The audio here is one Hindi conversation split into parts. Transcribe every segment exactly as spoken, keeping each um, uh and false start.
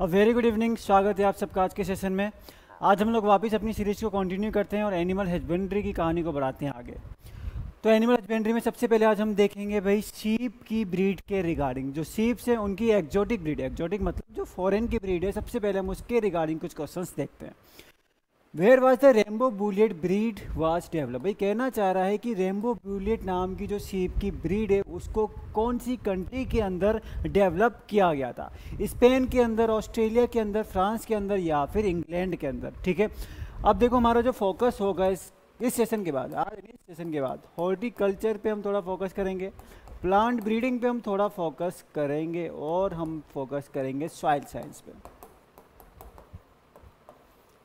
और वेरी गुड इवनिंग, स्वागत है आप सबका आज के सेशन में। आज हम लोग वापस अपनी सीरीज़ को कंटिन्यू करते हैं और एनिमल हस्बेंड्री की कहानी को बढ़ाते हैं आगे। तो एनिमल हस्बेंड्री में सबसे पहले आज हम देखेंगे भाई शीप की ब्रीड के रिगार्डिंग, जो शीप्स हैं उनकी एक्जोटिक ब्रीड, एक्जोटिक मतलब जो फॉरेन की ब्रीड है, सबसे पहले हम उसके रिगार्डिंग कुछ क्वेश्चंस देखते हैं। Where was the Rambouillet breed was develop, भाई कहना चाह रहा है कि रेम्बो बुलेट नाम की जो शीप की ब्रीड है उसको कौन सी कंट्री के अंदर डेवलप किया गया था, स्पेन के अंदर, ऑस्ट्रेलिया के अंदर, फ्रांस के अंदर या फिर इंग्लैंड के अंदर। ठीक है, अब देखो हमारा जो फोकस होगा इस इस सेशन के बाद, आज इस सेशन के बाद हॉर्टिकल्चर पे हम थोड़ा फोकस करेंगे, प्लांट ब्रीडिंग पे हम थोड़ा फोकस करेंगे और हम फोकस करेंगे सॉइल साइंस पे।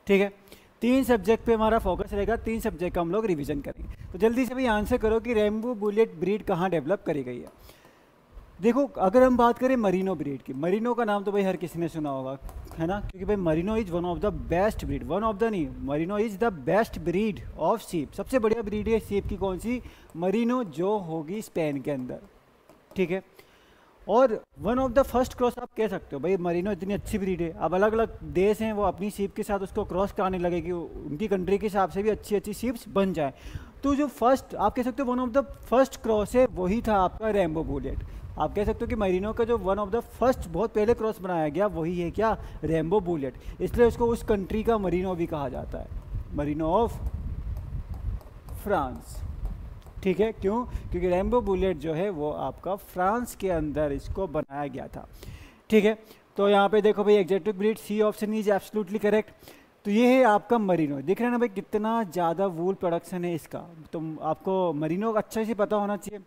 ठीक है, तीन सब्जेक्ट पे हमारा फोकस रहेगा, तीन सब्जेक्ट का हम लोग रिवीजन करेंगे। तो जल्दी से भाई आंसर करो कि रेम्बो बुलेट ब्रीड कहाँ डेवलप करी गई है। देखो अगर हम बात करें मरीनो ब्रीड की, मरीनो का नाम तो भाई हर किसी ने सुना होगा, है ना, क्योंकि भाई Merino is one of the best breed, one of the नहीं, Merino is the best breed of sheep. सबसे बढ़िया ब्रीड है शीप की कौन सी, मरीनो, जो होगी स्पेन के अंदर। ठीक है, और one of the first cross आप कह सकते हो, भाई मरीनो इतनी अच्छी ब्रीड है, अब अलग अलग देश हैं वो अपनी शीप के साथ उसको क्रॉस कराने लगे कि उनकी कंट्री के हिसाब से भी अच्छी अच्छी शीप्स बन जाए। तो जो फर्स्ट आप कह सकते हो one of the first cross है वही था आपका रेम्बो बुलेट। आप कह सकते हो कि मरीनो का जो वन ऑफ द फर्स्ट बहुत पहले क्रॉस बनाया गया वही है क्या, रेम्बो बुलेट, इसलिए उसको उस कंट्री का मरीनो भी कहा जाता है, मरीनो ऑफ फ्रांस। ठीक है, क्यों, क्योंकि रेम्बो बुलेट जो है वो आपका फ्रांस के अंदर इसको बनाया गया था। ठीक है, तो यहाँ पे देखो भाई exotic breed C option is absolutely correct. तो ये है आपका मरीनो, देख रहे हैं ना भाई कितना ज़्यादा वूल प्रोडक्शन है इसका, तो आपको मरीनो का अच्छे से पता होना चाहिए,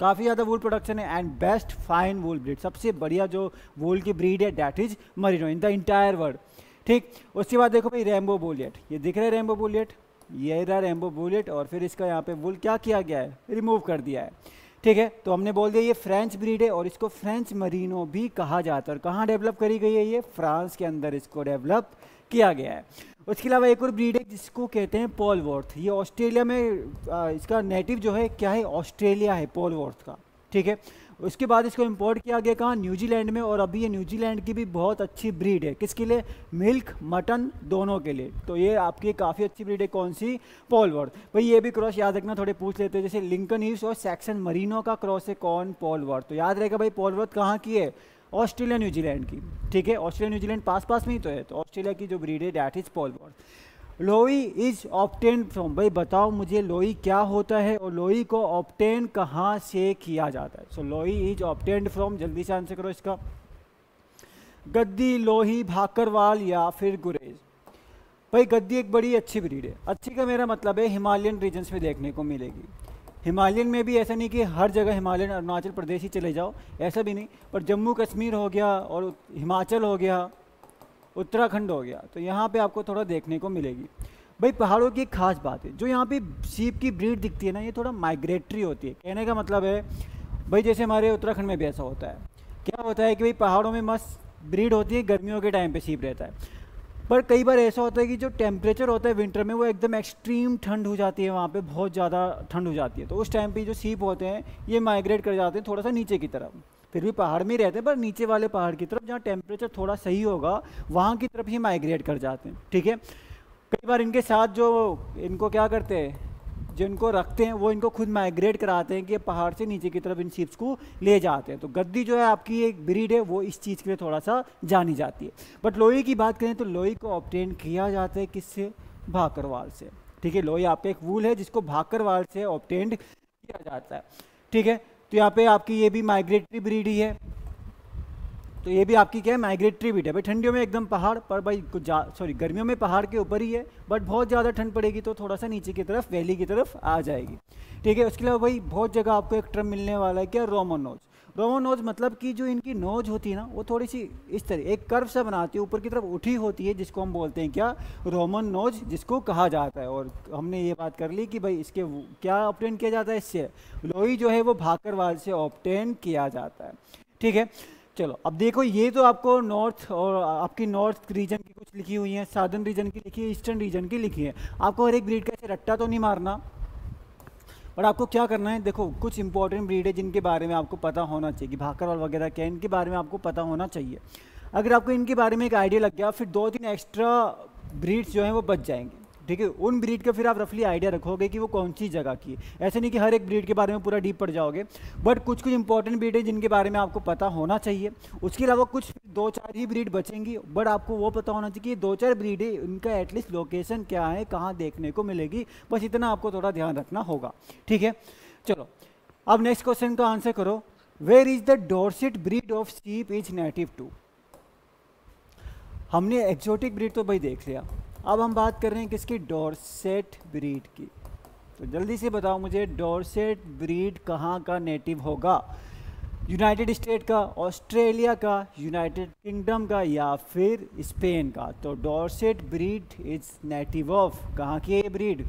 काफ़ी ज़्यादा वूल प्रोडक्शन है and best fine wool breed, सबसे बढ़िया जो वूल की ब्रीड है that is Merino in the entire world. ठीक, उसके बाद देखो भाई रेम्बो बुलेट, ये दिख रहा है रेम्बो बुलेट, ये रहा रेम्बो बुलेट, और फिर इसका यहाँ पे वूल क्या किया गया है, रिमूव कर दिया है। ठीक है, तो हमने बोल दिया ये फ्रेंच ब्रीड है और इसको फ्रेंच मरीनो भी कहा जाता है, और कहाँ डेवलप करी गई है, ये फ्रांस के अंदर इसको डेवलप किया गया है। उसके अलावा एक और ब्रीड है जिसको कहते हैं पोलवर्थ, ये ऑस्ट्रेलिया में, इसका नेटिव जो है क्या है, ऑस्ट्रेलिया है पोलवर्थ का। ठीक है, उसके बाद इसको इंपोर्ट किया गया कहाँ, न्यूजीलैंड में, और अभी ये न्यूजीलैंड की भी बहुत अच्छी ब्रीड है, किसके लिए, मिल्क मटन दोनों के लिए। तो ये आपकी काफ़ी अच्छी ब्रीड है, कौन सी, पोलवर्थ। भाई ये भी क्रॉस याद रखना, थोड़े पूछ लेते हैं, जैसे लिंकन ईव्स और सैक्सन मरीनो का क्रॉस है कौन, पोलवर्थ। तो याद रहेगा भाई पोलवर्थ कहाँ की है, ऑस्ट्रेलिया न्यूजीलैंड की। ठीक है, ऑस्ट्रेलिया न्यूजीलैंड पास पास में ही तो है, तो ऑस्ट्रेलिया की जो ब्रीड है डैट इज़ पोलवर्थ। लोई इज ऑब्टेन फ्रॉम, भाई बताओ मुझे लोई क्या होता है और लोई को ऑब्टेन कहाँ से किया जाता है। सो लोई इज ऑब्टेन फ्रॉम, जल्दी से आंसर करो इसका, गद्दी, लोही, भाकरवाल या फिर गुरेज। भाई गद्दी एक बड़ी अच्छी ब्रीड है, अच्छी का मेरा मतलब है हिमालयन रीजन्स में देखने को मिलेगी। हिमालयन में भी ऐसा नहीं कि हर जगह हिमालयन, अरुणाचल प्रदेश ही चले जाओ, ऐसा भी नहीं, पर जम्मू कश्मीर हो गया और हिमाचल हो गया, उत्तराखंड हो गया, तो यहाँ पे आपको थोड़ा देखने को मिलेगी। भाई पहाड़ों की एक खास बात है, जो यहाँ पे शीप की ब्रीड दिखती है ना, ये थोड़ा माइग्रेटरी होती है। कहने का मतलब है भाई जैसे हमारे उत्तराखंड में भी ऐसा होता है, क्या होता है कि भाई पहाड़ों में मस्त ब्रीड होती है, गर्मियों के टाइम पर शीप रहता है, पर कई बार ऐसा होता है कि जो टेम्परेचर होता है विंटर में वो एकदम एक्सट्रीम ठंड हो जाती है, वहाँ पे बहुत ज़्यादा ठंड हो जाती है, तो उस टाइम पे जो शीप होते हैं ये माइग्रेट कर जाते हैं थोड़ा सा नीचे की तरफ, फिर भी पहाड़ में रहते हैं पर नीचे वाले पहाड़ की तरफ जहाँ टेम्परेचर थोड़ा सही होगा वहाँ की तरफ ही माइग्रेट कर जाते हैं। ठीक है, कई बार इनके साथ जो इनको क्या करते हैं, जिनको रखते हैं वो इनको खुद माइग्रेट कराते हैं कि पहाड़ से नीचे की तरफ इन शीप्स को ले जाते हैं। तो गद्दी जो है आपकी एक ब्रीड है वो इस चीज़ के लिए थोड़ा सा जानी जाती है। बट लोई की बात करें तो लोई को ऑब्टेन किया जाता है किससे, भाकरवाल से। ठीक है, लोई आपका एक वूल है जिसको भाकरवाल से ऑब्टेन किया जाता है। ठीक है, तो यहाँ पर आपकी ये भी माइग्रेटरी ब्रीड ही है, तो ये भी आपकी क्या है, माइग्रेटरी ब्रीड है। भाई ठंडियों में एकदम पहाड़ पर, भाई कुछ सॉरी गर्मियों में पहाड़ के ऊपर ही है, बट बहुत ज़्यादा ठंड पड़ेगी तो थोड़ा सा नीचे की तरफ, वैली की तरफ आ जाएगी। ठीक है, उसके अलावा भाई बहुत जगह आपको एक टर्म मिलने वाला है क्या, रोमोनोज। रोमोनोज मतलब कि जो इनकी नोज होती है ना वो थोड़ी सी इस तरह एक कर्व सा बनाती है, ऊपर की तरफ उठी होती है, जिसको हम बोलते हैं क्या, रोमन नोज जिसको कहा जाता है। और हमने ये बात कर ली कि भाई इसके क्या ऑब्टेन किया जाता है, इससे लोई जो है वो भाकरवाल से ऑब्टेन किया जाता है। ठीक है, चलो अब देखो ये तो आपको नॉर्थ और आपकी नॉर्थ रीजन की कुछ लिखी हुई है, साउदर्न रीजन की लिखी है, ईस्टर्न रीजन की लिखी है। आपको हर एक ब्रीड का ऐसे रट्टा तो नहीं मारना, बट आपको क्या करना है, देखो कुछ इंपॉर्टेंट ब्रीड है जिनके बारे में आपको पता होना चाहिए कि भाकरवाल वगैरह क्या है, इनके बारे में आपको पता होना चाहिए। अगर आपको इनके बारे में एक आइडिया लग गया फिर दो तीन एक्स्ट्रा ब्रीड्स जो हैं वो बच जाएंगे, ठीक है। उन ब्रीड का फिर आप रफली आइडिया रखोगे कि वो कौन सी जगह की है। ऐसे नहीं कि हर एक ब्रीड के बारे में पूरा डीप पड़ जाओगे, बट कुछ कुछ इंपॉर्टेंट ब्रीड है जिनके बारे में आपको पता होना चाहिए। उसके अलावा कुछ दो चार ही ब्रीड बचेंगी, बट आपको वो पता होना चाहिए कि दो चार ब्रीड है उनका एटलीस्ट लोकेशन क्या है, कहाँ देखने को मिलेगी, बस इतना आपको थोड़ा ध्यान रखना होगा, ठीक है। चलो अब नेक्स्ट क्वेश्चन का आंसर करो। Where is the Dorset breed of sheep is native to. हमने एक्जोटिक ब्रीड तो भाई देख लिया, अब हम बात कर रहे हैं किसकी? डॉर्सेट ब्रीड की। तो जल्दी से बताओ मुझे डॉर्सेट ब्रीड कहाँ का नेटिव होगा? यूनाइटेड स्टेट का, ऑस्ट्रेलिया का, यूनाइटेड किंगडम का या फिर स्पेन का? तो Dorset breed is native of कहाँ की है ब्रीड?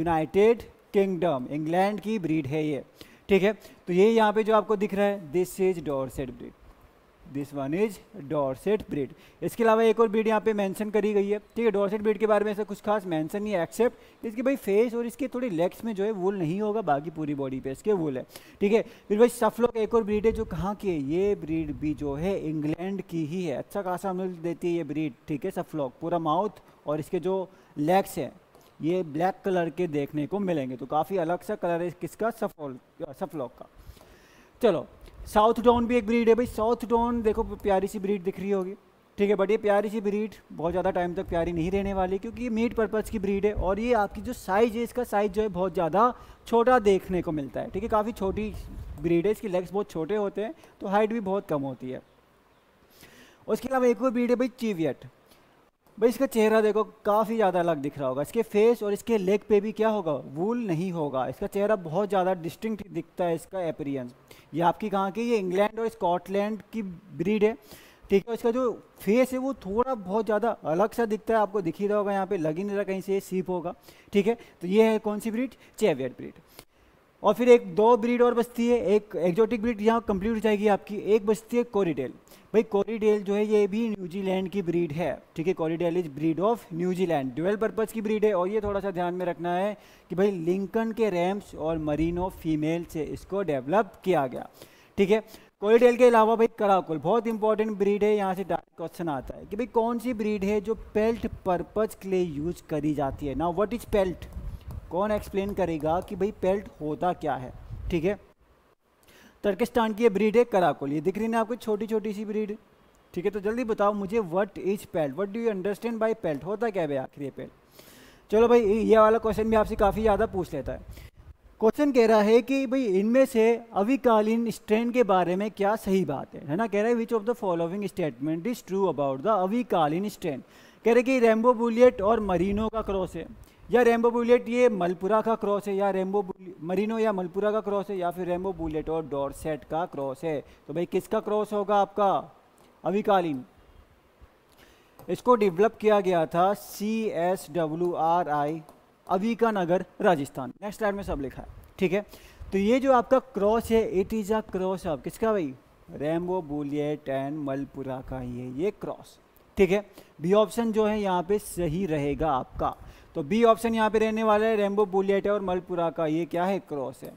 यूनाइटेड किंगडम, इंग्लैंड की ब्रीड है ये, ठीक है। तो ये यहाँ पे जो आपको दिख रहा है this is Dorset breed, this one is Dorset breed. इसके अलावा एक और ब्रीड यहाँ पे मेंशन करी गई है, ठीक है। डॉर्सेट ब्रीड के बारे में ऐसा कुछ खास मेंशन नहीं है एक्सेप्ट इसके भाई फेस और इसके थोड़ी लेग्स में जो है वूल नहीं होगा, बाकी पूरी बॉडी पे इसके वूल है, ठीक है। फिर भाई सफलोक एक और ब्रीड है जो कहाँ की है? ये ब्रीड भी जो है इंग्लैंड की ही है, अच्छा खासा मिल देती है ये ब्रीड, ठीक है। सफलोक पूरा माउथ और इसके जो लेग्स हैं ये ब्लैक कलर के देखने को मिलेंगे, तो काफ़ी अलग सा कलर है किसका? सफलोक का। चलो साउथ डाउन भी एक ब्रीड है भाई। साउथ डाउन देखो प्यारी सी ब्रीड दिख रही होगी, ठीक है, बट ये प्यारी सी ब्रीड बहुत ज़्यादा टाइम तक प्यारी नहीं रहने वाली, क्योंकि ये मीट पर्पज़ की ब्रीड है और ये आपकी जो साइज़ है इसका साइज़ जो है बहुत ज़्यादा छोटा देखने को मिलता है, ठीक है। काफ़ी छोटी ब्रीड है, इसके लेग्स बहुत छोटे होते हैं तो हाइट भी बहुत कम होती है। उसके अलावा एक और ब्रीड है भाई चेवियट। भाई इसका चेहरा देखो काफ़ी ज़्यादा अलग दिख रहा होगा, इसके फेस और इसके लेग पे भी क्या होगा? वूल नहीं होगा, इसका चेहरा बहुत ज़्यादा डिस्टिंक्ट दिखता है, इसका अपीयरेंस। ये आपकी कहाँ की? ये इंग्लैंड और स्कॉटलैंड की ब्रीड है, ठीक है। इसका जो फेस है वो थोड़ा बहुत ज़्यादा अलग सा दिखता है, आपको दिख ही रहा होगा, यहाँ पे लग ही नहीं रहा कहीं से ये सीप होगा, ठीक है। तो ये है कौन सी ब्रीड? चेवियट ब्रीड। और फिर एक दो ब्रीड और बचती है, एक एक्जोटिक ब्रीड यहाँ कंप्लीट हो जाएगी आपकी, एक बचती है कोरिडेल। भाई कोरिडेल जो है ये भी न्यूजीलैंड की ब्रीड है, ठीक है। Corriedale is breed of New Zealand, dual purpose की ब्रीड है और ये थोड़ा सा ध्यान में रखना है कि भाई लिंकन के रैम्स और मरीनो फीमेल से इसको डेवलप किया गया, ठीक है। कोरिडेल के अलावा भाई कराकुल बहुत इंपॉर्टेंट ब्रीड है। यहाँ से डायरेक्ट क्वेश्चन आता है कि भाई कौन सी ब्रीड है जो पेल्ट पर्पस के लिए यूज करी जाती है? Now what is pelt? कौन एक्सप्लेन करेगा कि भाई पेल्ट होता क्या है, ठीक है। तुर्किस्तान की ये ब्रीड है कराकुल, ये दिख रही ना आपको छोटी छोटी सी ब्रीड, ठीक है। तो जल्दी बताओ मुझे what is pelt, what do you understand by pelt, होता क्या है भाई आखिर ये पेल्ट? चलो भाई ये वाला क्वेश्चन भी आपसे काफ़ी ज़्यादा पूछ लेता है। क्वेश्चन कह रहा है कि भाई इनमें से अविकालीन स्ट्रेन के बारे में क्या सही बात है, है ना। कह रहा है which of the following statement is true about the Avikalin strain. कह रहे कि रैम्बो बुलेट और मरीनो का क्रॉस है, या रैम्बो बुलेट ये मलपुरा का क्रॉस है, या रैम्बो मरीनो या मलपुरा का क्रॉस है, या फिर रैम्बो बुलेट और डॉर्सेट का क्रॉस है। तो भाई किसका क्रॉस होगा आपका? अविकालीन। इसको डेवलप किया गया था C S W R I, Avika Nagar, Rajasthan. Next slide में सब लिखा है, ठीक है। तो ये जो आपका क्रॉस है इट इज अ क्रॉस आप किसका भाई? रैम्बो बुलेट एंड मलपुरा का ही है ये क्रॉस, ठीक है। बी ऑप्शन जो है यहाँ पे सही रहेगा आपका, तो बी ऑप्शन यहाँ पे रहने वाला है। रैम्बो बुलेट और मलपुरा का ये क्या है? क्रॉस है।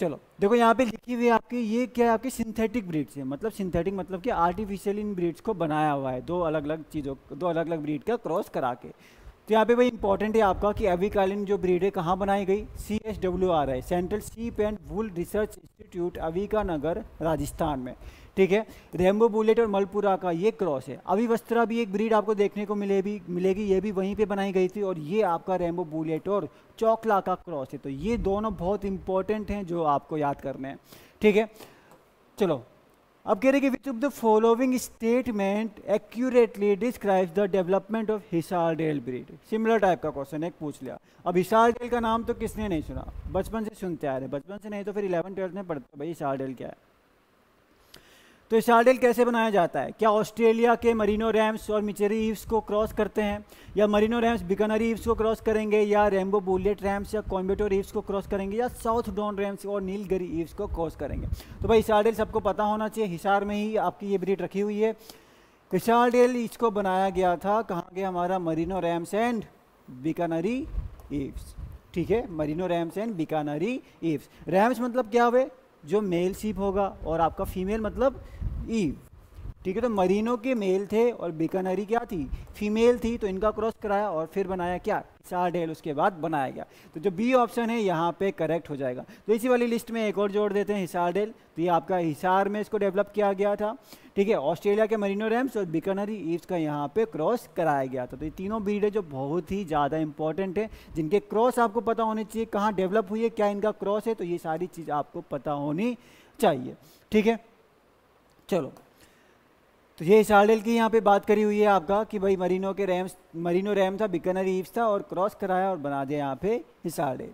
चलो देखो यहाँ पे लिखी हुई है आपकी ये क्या है? आपकी सिंथेटिक ब्रीड्स है, मतलब सिंथेटिक मतलब कि आर्टिफिशियल इन ब्रीड्स को बनाया हुआ है, दो अलग अलग चीज़ों, दो अलग अलग ब्रीड का क्रॉस करा के। तो यहाँ पे भाई इंपॉर्टेंट है आपका कि अविकालीन जो ब्रीड है कहाँ बनाई गई? C S W R I, central sheep and wool research institute, Avika नगर, राजस्थान में, ठीक है। रैम्बो बुलेट और मलपुरा का ये क्रॉस है। अभी वस्त्रा भी एक ब्रीड आपको देखने को मिले भी मिलेगी, ये भी वहीं पे बनाई गई थी और ये आपका रैम्बो बुलेट और चोकला का क्रॉस है। तो ये दोनों बहुत इंपॉर्टेंट हैं जो आपको याद करने हैं, ठीक है। चलो अब कह रहे कि which of the following statement accurately describes the development of Hissardale breed. Similar type का क्वेश्चन एक पूछ लिया। अब हिसारडेल का नाम तो किसने नहीं सुना, बचपन से सुनते आ रहे, बचपन से नहीं तो फिर इलेवन ट्वेल्थ में पढ़ते भाई हिसारडेल क्या है। तो हिसारडेल कैसे बनाया जाता है? क्या ऑस्ट्रेलिया के मरीनो रैम्स और मिचरी ईव्स को क्रॉस करते हैं, या मरीनो रैम्स बिकनरी ईव्स को क्रॉस करेंगे, या रैम्बो बुलेट रैम्स या कॉम्बेटोर ईव्स को क्रॉस करेंगे, या साउथ डॉन रैम्स और नीलगिरी ईव्स को क्रॉस करेंगे? तो भाई हिसारडेल सबको पता होना चाहिए, हिसार में ही आपकी ये ब्रीड रखी हुई है। हिसारडेल इसको बनाया गया था कहाँ के? हमारा Merino rams and Bikaneri ewes, ठीक है। Merino rams and Bikaneri ewes. Rams मतलब क्या हुए? जो मेल सीप होगा और आपका फीमेल मतलब ईव, ठीक है। तो मरीनो के मेल थे और बीकानेरी क्या थी, फीमेल थी, तो इनका क्रॉस कराया और फिर बनाया क्या, हिसारडेल, उसके बाद बनाया गया। तो जो बी ऑप्शन है यहाँ पे करेक्ट हो जाएगा। तो इसी वाली लिस्ट में एक और जोड़ देते हैं हिसारडेल, तो ये आपका हिसार में इसको डेवलप किया गया था, ठीक है। ऑस्ट्रेलिया के मरीनो रैम्स और बीकानेरी ईव्स का यहाँ पे क्रॉस कराया गया था। तो ये तीनों ब्रीड है जो बहुत ही ज़्यादा इंपॉर्टेंट है, जिनके क्रॉस आपको पता होने चाहिए, कहाँ डेवलप हुई है, क्या इनका क्रॉस है, तो ये सारी चीज़ आपको पता होनी चाहिए, ठीक है। चलो, तो ये हिसारडेल की यहाँ पे बात करी हुई है आपका कि भाई मरीनो के रैम्स, मरीनो रैम था, बीकानेरी ईव्स था और क्रॉस कराया और बना दिया यहाँ पे हिसारडेल।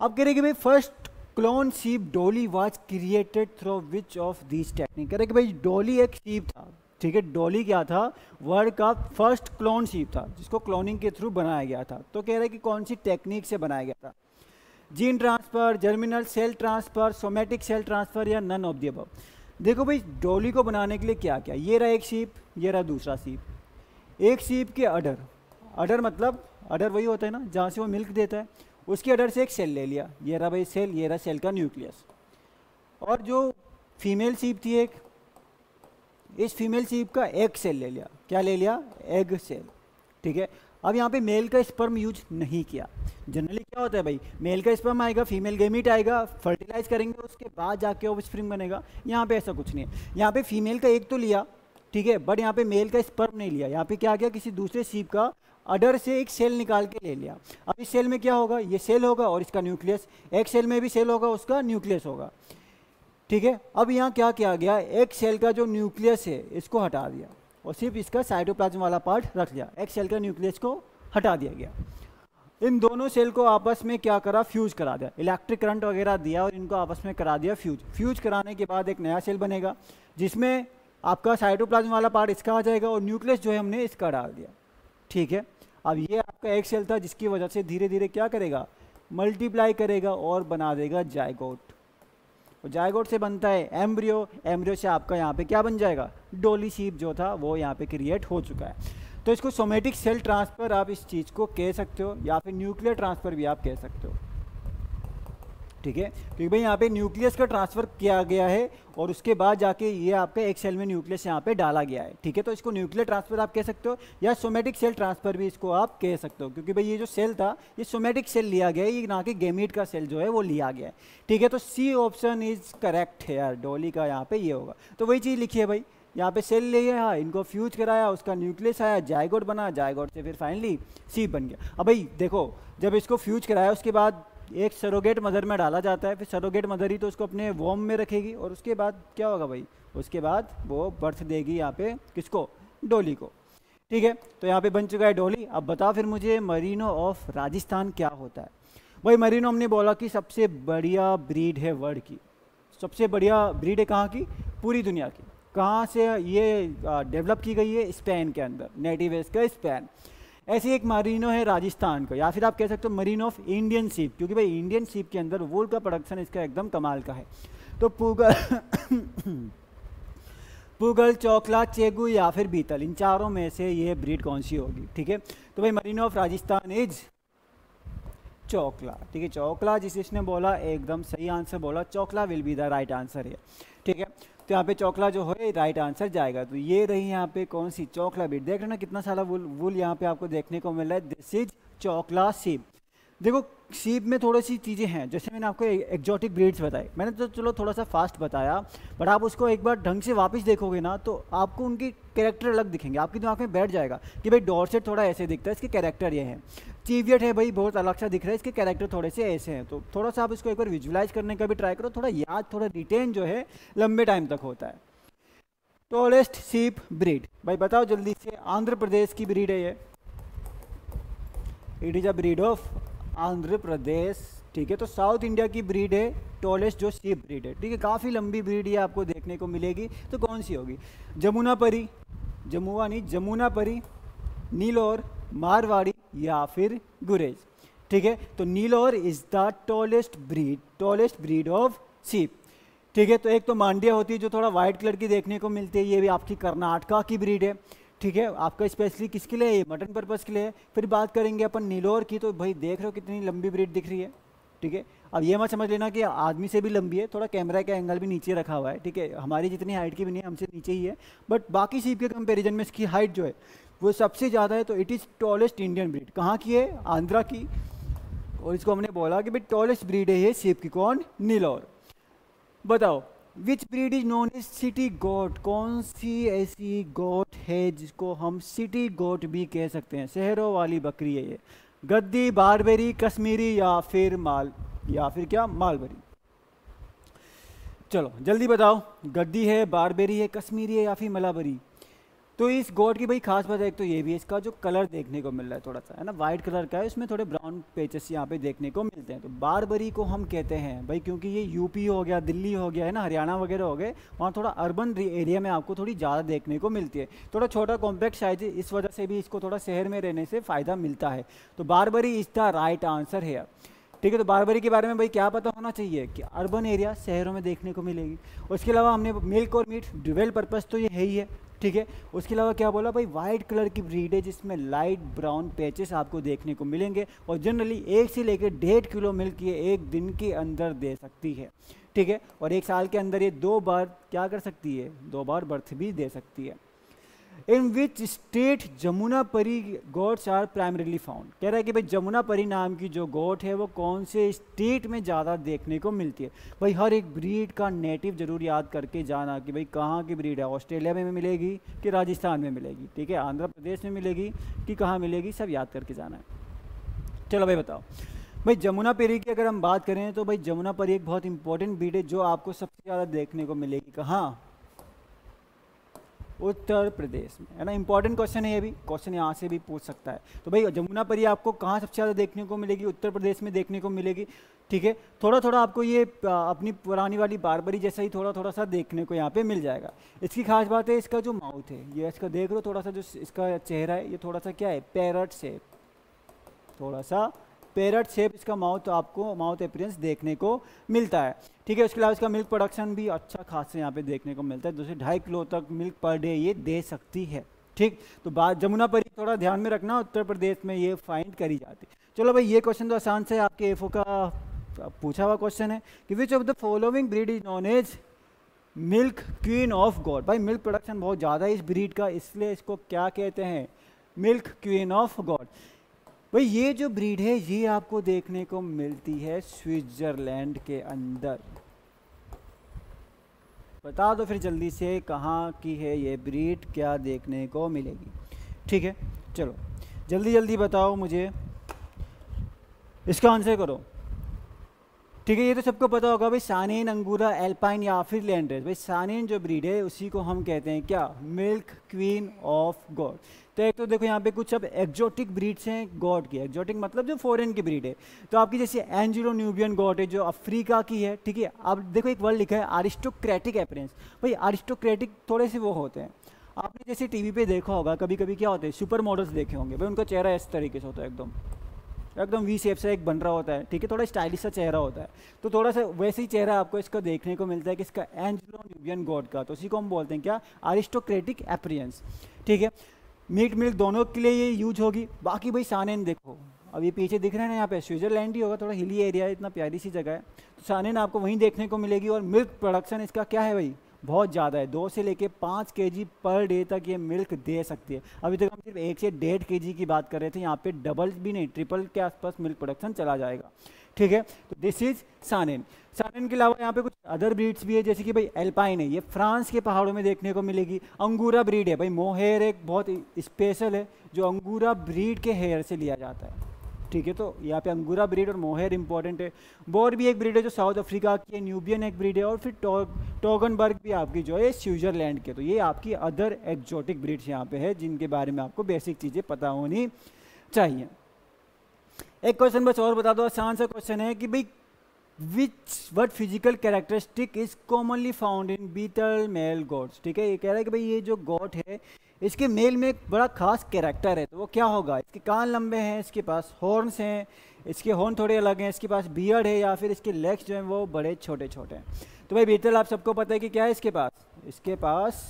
अब कह रहे कि भाई first clone sheep Dolly was created through which of this technique. कह रहे कि भाई डोली एक शीप था, ठीक है। डोली क्या था, वर्ल्ड का फर्स्ट क्लोन शीप था जिसको क्लोनिंग के थ्रू बनाया गया था। तो कह रहे कि कौन सी टेक्निक से बनाया गया था, gene transfer, germinal cell transfer, somatic cell transfer या नन ऑफ द अबव। देखो भाई डोली को बनाने के लिए क्या क्या, ये रहा एक शीप, ये रहा दूसरा शीप, एक शीप के अडर, अडर मतलब अडर वही होता है ना जहाँ से वो मिल्क देता है, उसके अडर से एक सेल ले लिया, ये रहा भाई सेल, ये रहा सेल का न्यूक्लियस। और जो फीमेल शीप थी एक, इस फीमेल शीप का एग सेल ले लिया, क्या ले लिया, एग सेल, ठीक है। अब यहाँ पे मेल का स्पर्म यूज नहीं किया। जनरली क्या होता है भाई, मेल का स्पर्म आएगा, फीमेल गेमीट आएगा, फर्टिलाइज करेंगे, उसके बाद जाके ऑफस्प्रिंग बनेगा। यहाँ पे ऐसा कुछ नहीं है, यहाँ पे फीमेल का एक तो लिया, ठीक है, बट यहाँ पे मेल का स्पर्म नहीं लिया। यहाँ पे क्या किया, किसी दूसरे शीप का अडर से एक सेल निकाल के ले लिया। अब इस सेल में क्या होगा, ये सेल होगा और इसका न्यूक्लियस, एक सेल में भी सेल होगा, उसका न्यूक्लियस होगा, ठीक है। अब यहाँ क्या किया गया, एक सेल का जो न्यूक्लियस है इसको हटा दिया और सिर्फ इसका साइटोप्लाज्म वाला पार्ट रख लिया, एक सेल का न्यूक्लियस को हटा दिया गया। इन दोनों सेल को आपस में क्या करा, फ्यूज करा दिया, इलेक्ट्रिक करंट वगैरह दिया और इनको आपस में करा दिया फ्यूज। फ्यूज कराने के बाद एक नया सेल बनेगा जिसमें आपका साइटोप्लाज्म वाला पार्ट इसका आ जाएगा और न्यूक्लियस जो है हमने इसका डाल दिया, ठीक है। अब ये आपका एक सेल था जिसकी वजह से धीरे धीरे क्या करेगा, मल्टीप्लाई करेगा और बना देगा जायगोट। जायगोट से बनता है एम्ब्रियो, एम्ब्रियो से आपका यहाँ पे क्या बन जाएगा, डोली शीप जो था वो यहाँ पे क्रिएट हो चुका है। तो इसको सोमेटिक सेल ट्रांसफ़र आप इस चीज़ को कह सकते हो या फिर न्यूक्लियर ट्रांसफ़र भी आप कह सकते हो, ठीक है। क्योंकि भाई यहाँ पे न्यूक्लियस का ट्रांसफ़र किया गया है और उसके बाद जाके ये आपका एक सेल में न्यूक्लियस यहाँ पे डाला गया है, ठीक है। तो इसको न्यूक्लियर ट्रांसफ़र आप कह सकते हो या सोमेटिक सेल ट्रांसफ़र भी इसको आप कह सकते हो, क्योंकि भाई ये जो सेल था ये सोमेटिक सेल लिया गया है, ये ना कि गेमीट का सेल जो है वो लिया गया है, ठीक है। तो सी ऑप्शन इज़ करेक्ट है यार, डोली का यहाँ पर ये होगा। तो वही चीज़ लिखी है भाई, यहाँ पे सेल ले गया, इनको फ्यूज कराया, उसका न्यूक्लियस आया, जायगोट बना, जायगोट से फिर फाइनली सीप बन गया। अब भाई देखो, जब इसको फ्यूज कराया उसके बाद एक सरोगेट मदर में डाला जाता है, फिर सरोगेट मदर ही तो उसको अपने वॉर्म में रखेगी और उसके बाद क्या होगा भाई, उसके बाद वो बर्थ देगी यहाँ पे किसको, डोली को, ठीक है। तो यहाँ पे बन चुका है डोली। अब बताओ फिर मुझे मरीनो ऑफ राजस्थान क्या होता है। भाई मरीनो हमने बोला कि सबसे बढ़िया ब्रीड है वर्ल्ड की, सबसे बढ़िया ब्रीड है कहाँ की, पूरी दुनिया की। कहाँ से ये डेवलप की गई है, स्पेन के अंदर, नेटिव है इसका स्पेन। ऐसे एक मरीनो है राजस्थान का, या फिर आप कह सकते हो मरीनो ऑफ इंडियन सीप, क्योंकि भाई इंडियन सीप के अंदर वूल का प्रोडक्शन इसका एकदम कमाल का है। तो पूगल पूगल, चोकला, चेगू या फिर बीतल, इन चारों में से ये ब्रीड कौन सी होगी, ठीक है। तो भाई Merino of Rajasthan is Chokla, ठीक है। चोकला जिस इसने बोला एकदम सही आंसर बोला, Chokla will be the right answer है, ठीक है। तो यहाँ पे चोकला जो है राइट आंसर जाएगा। तो ये रही यहाँ पे कौन सी, चोकला ब्रीड। देख रहे ना कितना सारा वूल वूल यहाँ पे आपको देखने को मिल रहा है, दिस इज चोकला सीप। देखो सीप में थोड़ी सी चीज़ें हैं, जैसे मैंने आपको एक्जॉटिक ब्रीड्स बताए, मैंने तो चलो थोड़ा सा फास्ट बताया, बट आप उसको एक बार ढंग से वापस देखोगे ना तो आपको उनकी कैरेक्टर अलग दिखेंगे, आपके दिमाग में बैठ जाएगा कि भाई डॉर्सेट थोड़ा ऐसे दिखता है, इसके कैरेक्टर ये हैं, चेवियट है भाई बहुत अलग सा दिख रहा है, इसके कैरेक्टर थोड़े से ऐसे हैं। तो थोड़ा सा आप इसको एक बार विजुलाइज करने का भी ट्राई करो, थोड़ा याद, थोड़ा रिटेन जो है लंबे टाइम तक होता है। टॉलेस्ट सीप ब्रीड, भाई बताओ जल्दी से, आंध्र प्रदेश की ब्रीड है ये, it is a breed of Andhra Pradesh, ठीक है। तो साउथ इंडिया की ब्रीड है टॉलेस्ट जो सीप ब्रीड है, ठीक है। काफ़ी लंबी ब्रीड ये आपको देखने को मिलेगी, तो कौन सी होगी, जमुना परी, जमुआ नहीं जमुना परी, नीलोर, मारवाड़ी या फिर गुरेज, ठीक है। तो Nellore is the tallest breed, tallest breed of sheep, ठीक है। तो एक तो मांडिया होती है जो थोड़ा वाइट कलर की देखने को मिलती है, ये भी आपकी कर्नाटका की ब्रीड है, ठीक है। आपका स्पेशली किसके लिए है, मटन पर्पज़ के लिए। फिर बात करेंगे अपन नीलोर की, तो भाई देख रहे हो कितनी लंबी ब्रीड दिख रही है, ठीक है। अब ये मत समझ लेना कि आदमी से भी लंबी है, थोड़ा कैमरा का एंगल भी नीचे रखा हुआ है, ठीक है, हमारी जितनी हाइट की भी नहीं, हमसे नीचे ही है, बट बाकी सीप के कंपेरिजन में इसकी हाइट जो है वो सबसे ज़्यादा है। तो it is tallest Indian breed. कहाँ की है? आंध्रा की। और इसको हमने बोला कि भाई टॉलेस्ट ब्रीड है ये सीप की। कौन? नेलोर। बताओ which breed is known as city goat? कौन सी ऐसी गोट है जिसको हम सिटी गोट भी कह सकते हैं? शहरों वाली बकरी है ये। गद्दी, बारबेरी, कश्मीरी या फिर माल या फिर क्या मालबरी? चलो जल्दी बताओ, गद्दी है, बारबेरी है, कश्मीरी है या फिर मलाबरी? तो इस गोट की भाई खास बात है, एक तो ये भी है, इसका जो कलर देखने को मिल रहा है थोड़ा सा है ना, वाइट कलर का है, उसमें थोड़े ब्राउन पेचेस यहाँ पे देखने को मिलते हैं। तो बारबरी को हम कहते हैं भाई, क्योंकि ये यूपी हो गया, दिल्ली हो गया है ना, हरियाणा वगैरह हो गए, वहाँ थोड़ा अर्बन एरिया में आपको थोड़ी ज़्यादा देखने को मिलती है। थोड़ा छोटा कॉम्पैक्ट साइज है, इस वजह से भी इसको थोड़ा शहर में रहने से फ़ायदा मिलता है। तो Barbari is the right answer है। ठीक है, तो बारबरी के बारे में भाई क्या पता होना चाहिए कि अर्बन एरिया शहरों में देखने को मिलेगी। उसके अलावा हमने मिल्क और मीट ड्यूअल पर्पस तो ये है ही है, ठीक है। उसके अलावा क्या बोला भाई, वाइट कलर की ब्रीड है जिसमें लाइट ब्राउन पैचेस आपको देखने को मिलेंगे, और जनरली एक से लेकर डेढ़ किलो मिल्क ये एक दिन के अंदर दे सकती है, ठीक है, और एक साल के अंदर ये दो बार क्या कर सकती है, दो बार बर्थ भी दे सकती है। इन विच स्टेट जमुना परी गोट्स आर प्राइमरीली फाउंड? कह रहा है कि भाई जमुना परी नाम की जो गोट है वो कौन से स्टेट में ज़्यादा देखने को मिलती है? भाई हर एक ब्रीड का नेटिव जरूर याद करके जाना कि भाई कहाँ की ब्रीड है। ऑस्ट्रेलिया में मिलेगी कि राजस्थान में मिलेगी, ठीक है, आंध्र प्रदेश में मिलेगी कि कहाँ मिलेगी, सब याद करके जाना है। चलो भाई बताओ, भाई जमुना परी की अगर हम बात करें तो भाई जमुना परी एक बहुत इंपॉर्टेंट ब्रीड है जो आपको सबसे ज़्यादा देखने को मिलेगी। कहाँ? उत्तर प्रदेश में, है ना। इंपॉर्टेंट क्वेश्चन है ये भी, क्वेश्चन यहाँ से भी पूछ सकता है। तो भाई जमुना परी आपको कहाँ सबसे ज़्यादा देखने को मिलेगी? उत्तर प्रदेश में देखने को मिलेगी, ठीक है। थोड़ा थोड़ा आपको ये अपनी पुरानी वाली बारबरी जैसा ही थोड़ा थोड़ा सा देखने को यहाँ पे मिल जाएगा। इसकी खास बात है इसका जो माउथ है, ये इसका देख लो, थोड़ा सा जो इसका चेहरा है ये थोड़ा सा क्या है, पैरट शेप, थोड़ा सा पैरट शेप इसका माउथ, आपको माउथ अपीयरेंस देखने को मिलता है, ठीक है। उसके अलावा इसका मिल्क प्रोडक्शन भी अच्छा खासा यहाँ पे देखने को मिलता है, दो से ढाई किलो तक मिल्क पर डे ये दे सकती है, ठीक। तो बात जमुना परी थोड़ा ध्यान में रखना, उत्तर प्रदेश में ये फाइंड करी जाती है। चलो भाई ये क्वेश्चन तो आसान से आपके एफ ओ का पूछा हुआ क्वेश्चन है कि which of the following breed is known as milk queen of goat? भाई मिल्क प्रोडक्शन बहुत ज़्यादा है इस ब्रीड का, इसलिए इसको क्या कहते हैं, मिल्क क्वीन ऑफ गॉड। भाई ये जो ब्रीड है ये आपको देखने को मिलती है स्विट्जरलैंड के अंदर। बता दो फिर जल्दी से कहाँ की है ये ब्रीड, क्या देखने को मिलेगी, ठीक है। चलो जल्दी जल्दी बताओ मुझे, इसका आंसर करो, ठीक है। ये तो सबको पता होगा भाई, सानेन, अंगोरा, एल्पाइन या फिर लैंड्रेस। भाई सानेन जो ब्रीड है उसी को हम कहते हैं क्या, मिल्क क्वीन ऑफ गॉड। तो एक तो देखो यहाँ पे कुछ अब एक्जोटिक ब्रीड्स हैं गॉड की। एक्जोटिक मतलब जो फॉरेन की ब्रीड है, तो आपकी जैसे एंग्लो न्यूबियन गॉड है जो अफ्रीका की है, ठीक है। अब देखो एक वर्ड लिखा है आरिस्टोक्रेटिक अपीयरेंस। भाई आरिस्टोक्रेटिक थोड़े से वो होते हैं, आपने जैसे टीवी पे देखा होगा कभी कभी, क्या होते हैं सुपर मॉडल्स देखे होंगे, भाई उनका चेहरा इस तरीके से होता है, एकदम एकदम वी शेप से एक बन रहा होता है, ठीक है, थोड़ा स्टाइलिश सा चेहरा होता है। तो थोड़ा सा वैसे ही चेहरा आपको इसका देखने को मिलता है कि इसका एंग्लो न्यूबियन गॉड का, तो उसी को हम बोलते हैं क्या, आरिस्टोक्रेटिक अपीयरेंस, ठीक है। मीट मिल्क दोनों के लिए ये यूज होगी। बाकी भाई सानेन देखो, अब ये पीछे दिख रहे हैं यहाँ पे स्विट्जरलैंड ही होगा, थोड़ा हिली एरिया है, इतना प्यारी सी जगह है, तो सानेन आपको वहीं देखने को मिलेगी। और मिल्क प्रोडक्शन इसका क्या है भाई, बहुत ज़्यादा है, दो से लेके पाँच केजी पर डे तक ये मिल्क दे सकती है। अभी तक हम सिर्फ एक से डेढ़ केजी की बात कर रहे थे, यहाँ पे डबल भी नहीं ट्रिपल के आसपास मिल्क प्रोडक्शन चला जाएगा, ठीक है। तो दिस इज सानेन। सानेन के अलावा यहाँ पे कुछ अदर ब्रीड्स भी है, जैसे कि भाई एल्पाइन है, ये फ्रांस के पहाड़ों में देखने को मिलेगी। अंगोरा ब्रीड है, भाई मोहेयर एक बहुत स्पेशल है जो अंगोरा ब्रीड के हेयर से लिया जाता है, ठीक है। तो यहाँ पे अंगोरा ब्रीड और मोहेयर इंपॉर्टेंट है। बोर भी एक ब्रीड है जो साउथ अफ्रीका की है, न्यूबियन एक ब्रीड है, और फिर टोगनबर्ग भी आपकी जो है स्विट्जरलैंड के। तो ये आपकी अदर एक्जोटिक ब्रीड्स यहाँ पे है जिनके बारे में आपको बेसिक चीज़ें पता होनी चाहिए। एक क्वेश्चन बस और बता दो, आसान सा क्वेश्चन है कि भाई which what physical characteristic is commonly found in Beetal male goats, ठीक है। ये कह रहा है कि भाई ये जो गॉड है इसके मेल में एक बड़ा खास कैरेक्टर है, तो वो क्या होगा, इसके कान लंबे हैं, इसके पास हॉर्न्स हैं, इसके हॉर्न थोड़े अलग हैं, इसके पास बियर्ड है, या फिर इसके लेग्स जो हैं वो बड़े छोटे छोटे हैं। तो भाई बीटल आप सबको पता है कि क्या है इसके पास, इसके पास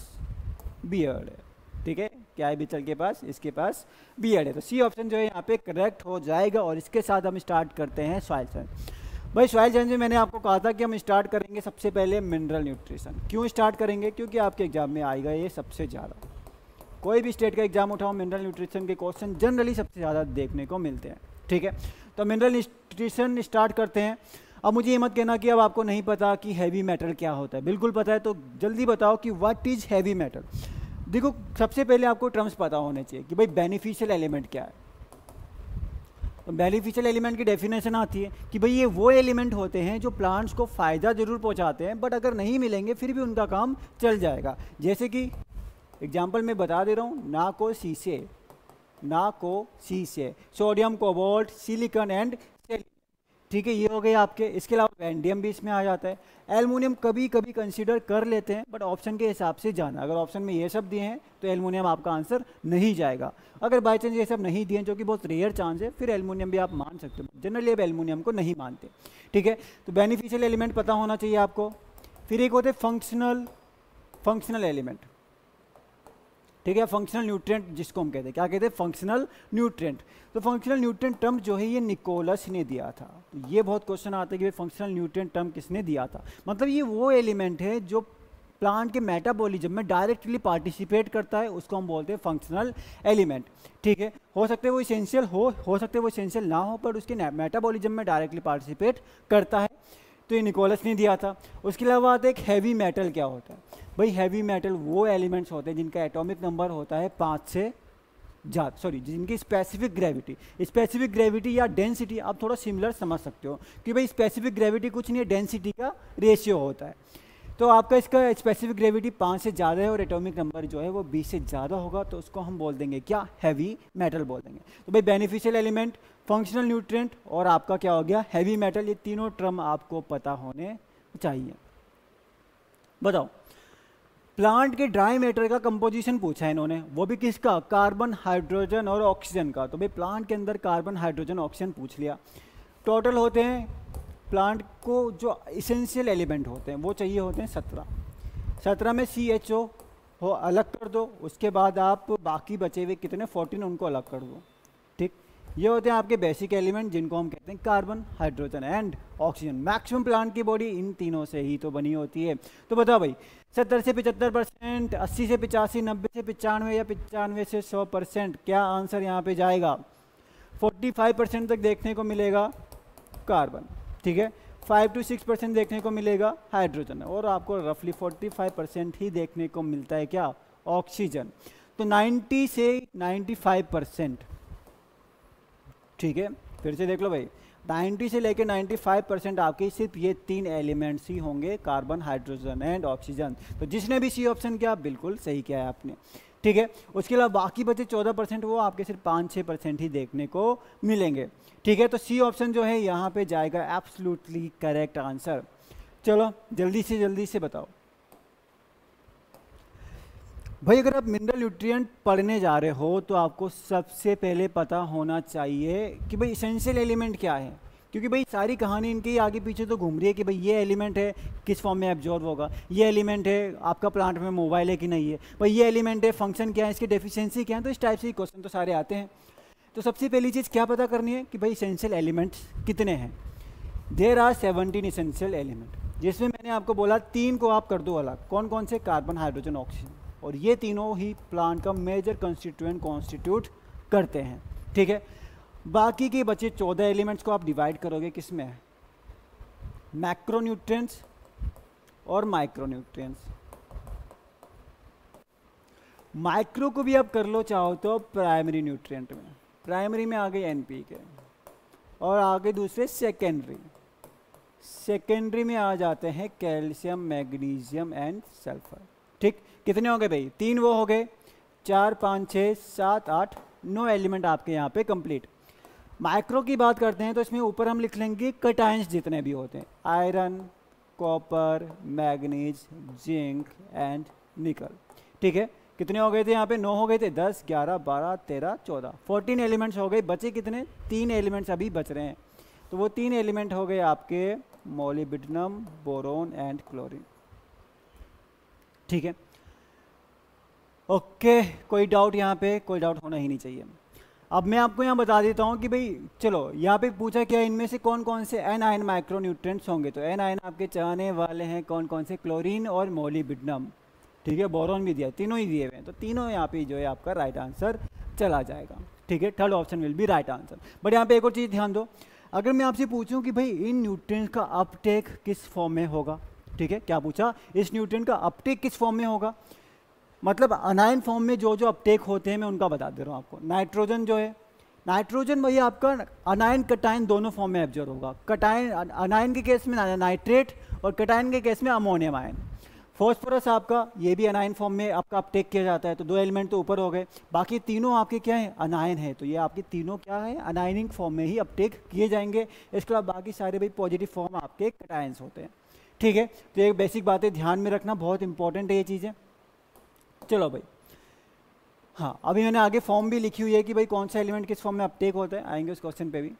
बियर्ड है, ठीक है। क्या है बीटल के पास, इसके पास बियर्ड है, तो सी ऑप्शन जो है यहाँ पे करेक्ट हो जाएगा। और इसके साथ हम स्टार्ट करते हैं सॉइल साइंस। भाई शोएल जैन जी, मैंने आपको कहा था कि हम स्टार्ट करेंगे सबसे पहले मिनरल न्यूट्रिशन। क्यों स्टार्ट करेंगे? क्योंकि आपके एग्जाम में आएगा ये सबसे ज़्यादा। कोई भी स्टेट का एग्जाम उठाओ, मिनरल न्यूट्रिशन के क्वेश्चन जनरली सबसे ज़्यादा देखने को मिलते हैं। ठीक है, तो मिनरल न्यूट्रिशन स्टार्ट करते हैं। अब मुझे ये मत कहना कि अब आपको नहीं पता कि हैवी मेटल क्या होता है, बिल्कुल पता है। तो जल्दी बताओ कि व्हाट इज़ हैवी मेटल। देखो, सबसे पहले आपको टर्म्स पता होने चाहिए कि भाई बेनिफिशियल एलिमेंट क्या है। तो बेनिफिशियल एलिमेंट की डेफिनेशन आती है कि भाई ये वो एलिमेंट होते हैं जो प्लांट्स को फ़ायदा ज़रूर पहुंचाते हैं, बट अगर नहीं मिलेंगे फिर भी उनका काम चल जाएगा। जैसे कि एग्जाम्पल मैं बता दे रहा हूँ, ना को शीशे, ना को शीशे, sodium, cobalt, silicon and selenium. ठीक है, ये हो गए आपके। इसके अलावा वैंडियम भी इसमें आ जाता है। एल्युमिनियम कभी कभी कंसीडर कर लेते हैं, बट ऑप्शन के हिसाब से जाना। अगर ऑप्शन में ये सब दिए हैं तो एल्युमिनियम आपका आंसर नहीं जाएगा। अगर बाई चांस ये सब नहीं दिए, जो कि बहुत रेयर चांस है, फिर एल्युमिनियम भी आप मान सकते हो। जनरली आप एल्युमिनियम को नहीं मानते। ठीक है, तो बेनिफिशियल एलिमेंट पता होना चाहिए आपको। फिर एक होते फंक्शनल फंक्शनल एलिमेंट। ठीक है, फंक्शनल न्यूट्रिएंट जिसको हम कहते हैं, क्या कहते हैं? Functional nutrient. तो फंक्शनल न्यूट्रिएंट टर्म जो है ये निकोलस ने दिया था। तो ये बहुत क्वेश्चन आता है कि भाई फंक्शनल न्यूट्रिएंट टर्म किसने दिया था। मतलब ये वो एलिमेंट है जो प्लांट के मेटाबॉलिज्म में डायरेक्टली पार्टिसिपेट करता है, उसको हम बोलते हैं फंक्शनल एलिमेंट। ठीक है, हो सकते है वो इसेंशियल हो, हो सकते है वो इसेंशियल ना हो, पर उसके मेटाबॉलिज्म में डायरेक्टली पार्टिसिपेट करता है। तो ये निकोलस ने दिया था। उसके अलावा आता है एक हैवी मेटल क्या होता है। भाई हैवी मेटल वो एलिमेंट्स होते हैं जिनका एटॉमिक नंबर होता है पाँच से ज़्यादा, सॉरी, जिनकी स्पेसिफिक ग्रेविटी स्पेसिफिक ग्रेविटी या डेंसिटी आप थोड़ा सिमिलर समझ सकते हो कि भाई स्पेसिफिक ग्रेविटी कुछ नहीं है, डेंसिटी का रेशियो होता है। तो आपका इसका स्पेसिफिक ग्रेविटी पाँच से ज़्यादा है और एटॉमिक नंबर जो है वो बीस से ज़्यादा होगा, तो उसको हम बोल देंगे क्या? हैवी मेटल बोल देंगे। तो भाई बेनिफिशियल एलिमेंट, फंक्शनल न्यूट्रिएंट और आपका क्या हो गया? Heavy metal. ये तीनों टर्म आपको पता होने चाहिए। बताओ, प्लांट के ड्राई मैटर का कंपोजिशन पूछा है इन्होंने, वो भी किसका? कार्बन, हाइड्रोजन और ऑक्सीजन का। तो भाई प्लांट के अंदर कार्बन, हाइड्रोजन, ऑक्सीजन पूछ लिया। टोटल होते हैं प्लांट को जो इसेंशियल एलिमेंट होते हैं वो चाहिए होते हैं सत्रह। सत्रह में सी एच ओ हो अलग कर दो, उसके बाद आप बाकी बचे हुए कितने फोर्टीन उनको अलग कर दो। ठीक, ये होते हैं आपके बेसिक एलिमेंट जिनको हम कहते हैं carbon, hydrogen and oxygen. Maximum plant की बॉडी इन तीनों से ही तो बनी होती है। तो बताओ भाई, सत्तर से पचहत्तर परसेंट, अस्सी से पचासी, नब्बे से पचानवे या पचानवे से सौ परसेंट क्या आंसर यहाँ पे जाएगा? फोर्टी फाइव परसेंट तक देखने को मिलेगा कार्बन। ठीक है, फाइव टू सिक्स परसेंट देखने को मिलेगा हाइड्रोजन और आपको रफली फोर्टी फाइव परसेंट ही देखने को मिलता है क्या? ऑक्सीजन। तो नाइन्टी से नाइन्टी फाइव परसेंट ठीक है, फिर से देख लो भाई, नाइन्टी से लेकर नाइन्टी फाइव परसेंट आपके सिर्फ ये तीन एलिमेंट्स ही होंगे, कार्बन, हाइड्रोजन एंड ऑक्सीजन। तो जिसने भी सी ऑप्शन किया बिल्कुल सही किया है आपने। ठीक है, उसके अलावा बाकी बचे चौदह परसेंट वो आपके सिर्फ पाँच छः परसेंट ही देखने को मिलेंगे। ठीक है, तो सी ऑप्शन जो है यहाँ पे जाएगा एब्सोल्युटली करेक्ट आंसर। चलो जल्दी से जल्दी से बताओ भाई, अगर आप मिनरल न्यूट्रिएंट पढ़ने जा रहे हो तो आपको सबसे पहले पता होना चाहिए कि भाई इसेंशियल एलिमेंट क्या है, क्योंकि भाई सारी कहानी इनके आगे पीछे तो घूम रही है कि भाई ये एलिमेंट है, किस फॉर्म में एब्जॉर्ब होगा, ये एलिमेंट है आपका प्लांट में मोबाइल है कि नहीं है, भाई ये एलिमेंट है, फंक्शन क्या है, इसकी डेफिशिएंसी क्या है। तो इस टाइप से क्वेश्चन तो सारे आते हैं। तो सबसे पहली चीज़ क्या पता करनी है कि भाई इसेंशियल एलिमेंट्स कितने हैं। There are seventeen essential element, जिसमें मैंने आपको बोला तीन को आप कर दो अलग। कौन कौन से? कार्बन, हाइड्रोजन, ऑक्सीजन, और ये तीनों ही प्लांट का मेजर कंस्टिट्यूएंट कॉन्स्टिट्यूट करते हैं। ठीक है, बाकी के बचे चौदह एलिमेंट्स को आप डिवाइड करोगे किसमें? मैक्रोन्यूट्रिएंट्स और माइक्रोन्यूट्रिएंट्स। माइक्रो को भी आप कर लो चाहो तो प्राइमरी न्यूट्रिएंट में। प्राइमरी में आ गए एनपीके और आ गए दूसरे सेकेंडरी। सेकेंडरी में आ जाते हैं कैल्शियम, मैग्नीशियम एंड सल्फर। ठीक, कितने हो गए भाई? तीन वो हो गए, चार, पाँच, छः, सात, आठ, नौ एलिमेंट आपके यहाँ पे कंप्लीट। माइक्रो की बात करते हैं तो इसमें ऊपर हम लिख लेंगे कटायंस जितने भी होते हैं, iron, copper, manganese, zinc and nickel. ठीक है, कितने हो गए थे यहाँ पे? नौ हो गए थे, दस, ग्यारह, बारह, तेरह, चौदह, फोर्टीन एलिमेंट्स हो गए। बचे कितने? तीन एलिमेंट्स अभी बच रहे हैं। तो वो तीन एलिमेंट हो गए आपके मोलिब्डिनम, बोरोन एंड क्लोरीन। ठीक है, ओके, कोई डाउट यहाँ पे? कोई डाउट होना ही नहीं चाहिए। अब मैं आपको यहाँ बता देता हूँ कि भाई चलो यहाँ पे पूछा क्या इनमें से कौन कौन से एन आयन माइक्रोन्यूट्रेंट्स होंगे, तो एन आयन आपके चाहने वाले हैं कौन कौन से, क्लोरीन और मोलिब्डेनम, ठीक है, बोरॉन भी दिया, तीनों ही दिए हुए हैं, तो तीनों यहाँ पे जो है आपका राइट आंसर चला जाएगा, ठीक है, third option will be right answer. But यहाँ पे एक और चीज़ ध्यान दो, अगर मैं आपसे पूछूं कि भाई इन न्यूट्रिएंट का अपटेक किस फॉर्म में होगा, ठीक है, क्या पूछा, इस न्यूट्रिएंट का अपटेक किस फॉर्म में होगा, मतलब अनायन फॉर्म में जो जो अपटेक होते हैं मैं उनका बता दे रहा हूँ आपको। नाइट्रोजन जो है, नाइट्रोजन वही आपका अनायन कटायन दोनों फॉर्म में एब्जॉर्ब होगा, कटायन अनायन के केस में नाइट्रेट और कटायन के केस में अमोनियम आयन। फॉस्फोरस आपका ये भी अनायन फॉर्म में आपका अपटेक किया जाता है, तो दो एलिमेंट तो ऊपर हो गए, बाकी तीनों आपके क्या हैं, अनायन है, तो ये आपके तीनों क्या है, अनायनिंग फॉर्म में ही अपटेक किए जाएंगे। इसके अलावा बाकी सारे भाई पॉजिटिव फॉर्म आपके कटायंस होते हैं, ठीक है, तो ये बेसिक बातें ध्यान में रखना, बहुत इंपॉर्टेंट है ये चीज़ें। चलो भाई, हाँ अभी मैंने आगे फॉर्म भी लिखी हुई है कि भाई कौन सा एलिमेंट किस फॉर्म में अपटेक होता है, आएंगे उस क्वेश्चन पे भी।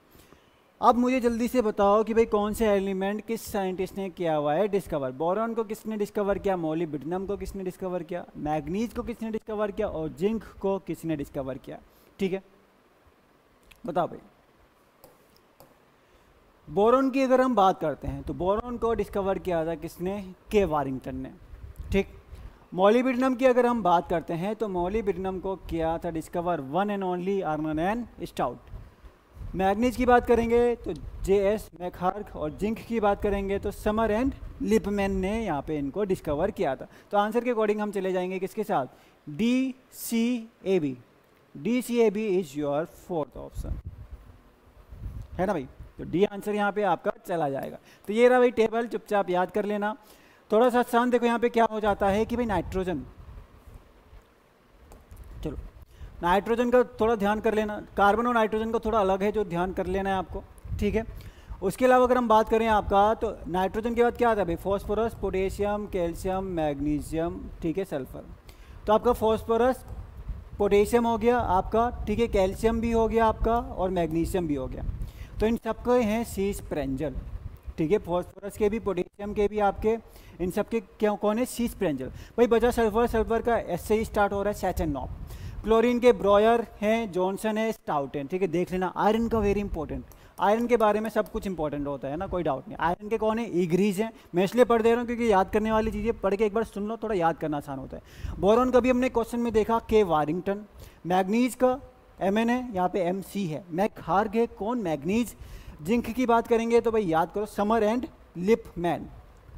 अब मुझे जल्दी से बताओ कि भाई कौन से एलिमेंट किस साइंटिस्ट ने किया हुआ है डिस्कवर। बोरॉन को किसने डिस्कवर किया, मोलिब्डेनम को किसने डिस्कवर किया, मैग्नीज को किसने डिस्कवर किया और जिंक को किसने डिस्कवर किया, ठीक है, बताओ भाई। बोरॉन की अगर हम बात करते हैं तो बोरॉन को डिस्कवर किया था किसने, के वारिंगटन ने, ठीक। मोलिब्डेनम की अगर हम बात करते हैं तो मोलिब्डेनम को किया था discover one and only Arnon and Stout. Manganese की बात करेंगे तो जे एस मैकहार्क और जिंक की बात करेंगे तो समर एंड लिपमैन ने यहाँ पे इनको डिस्कवर किया था। तो आंसर के अकॉर्डिंग हम चले जाएंगे किसके साथ, D C A B, D C A B is your fourth option, है ना भाई, तो डी आंसर यहाँ पे आपका चला जाएगा। तो ये रहा भाई टेबल, चुपचाप याद कर लेना। थोड़ा सा आसान देखो यहाँ पे क्या हो जाता है कि भाई नाइट्रोजन, चलो नाइट्रोजन का थोड़ा ध्यान कर लेना, कार्बन और नाइट्रोजन का थोड़ा अलग है जो ध्यान कर लेना है आपको, ठीक है। उसके अलावा अगर हम बात करें आपका तो नाइट्रोजन के बाद क्या आता है भाई, फॉस्फोरस, पोटेशियम, कैल्शियम, मैग्नीशियम, ठीक है, सल्फर। तो आपका फॉस्फोरस पोटेशियम हो गया आपका, ठीक है, कैल्शियम भी हो गया आपका और मैग्नीशियम भी हो गया, तो इन सबके हैं शीश प्रेंजल, ठीक है, फॉस्फोरस के भी पोटेशियम के भी आपके, इन सब के क्या कौन है, शीश प्रेंजल। भाई बचा सल्फर, सल्फर का एस से ही स्टार्ट हो रहा है, सैचेनॉप। क्लोरीन के ब्रॉयर हैं, जॉनसन है, स्टाउट है, ठीक है, देख लेना। आयरन का वेरी इंपॉर्टेंट, आयरन के बारे में सब कुछ इंपॉर्टेंट होता है ना, कोई डाउट नहीं। आयरन के कौन है, ईग्रीज हैं, मैं इसलिए पढ़ दे रहा हूँ क्योंकि याद करने वाली चीज़ें पढ़ के एक बार सुन लो, थोड़ा याद करना आसान होता है। बोरॉन का भी हमने क्वेश्चन में देखा के वारिंगटन, मैग्नीज का एम एन है, यहाँ पे एम सी है, मैकहार्क है कौन, मैग्नीज। जिंक की बात करेंगे तो भाई याद करो समर एंड लिपमैन,